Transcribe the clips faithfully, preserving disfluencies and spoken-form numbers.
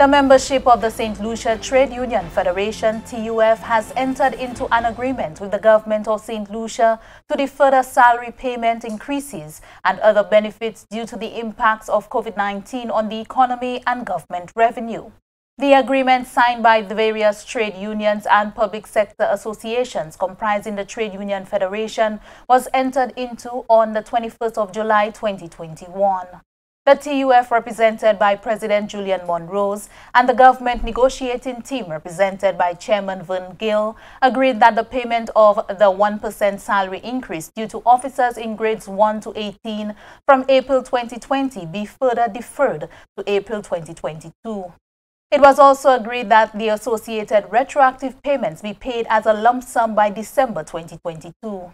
The membership of the Saint Lucia Trade Union Federation, T U F, has entered into an agreement with the government of Saint Lucia to defer salary payment increases and other benefits due to the impacts of COVID nineteen on the economy and government revenue. The agreement, signed by the various trade unions and public sector associations comprising the Trade Union Federation, was entered into on the twenty-first of July twenty twenty-one. The T U F, represented by President Julian Monrose, and the government negotiating team, represented by Chairman Vern Gill, agreed that the payment of the one percent salary increase due to officers in grades one to eighteen from April twenty twenty be further deferred to April twenty twenty-two. It was also agreed that the associated retroactive payments be paid as a lump sum by December twenty twenty-two.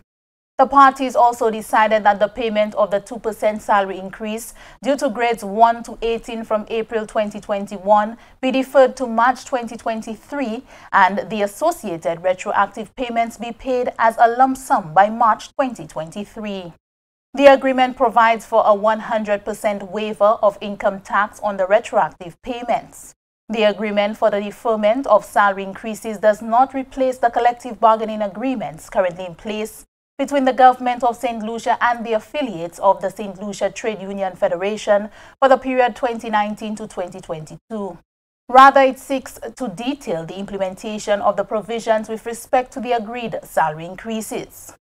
The parties also decided that the payment of the two percent salary increase due to grades one to eighteen from April twenty twenty-one be deferred to March twenty twenty-three, and the associated retroactive payments be paid as a lump sum by March twenty twenty-three. The agreement provides for a one hundred percent waiver of income tax on the retroactive payments. The agreement for the deferment of salary increases does not replace the collective bargaining agreements currently in place between the government of Saint Lucia and the affiliates of the Saint Lucia Trade Union Federation for the period twenty nineteen to twenty twenty-two. Rather, it seeks to detail the implementation of the provisions with respect to the agreed salary increases.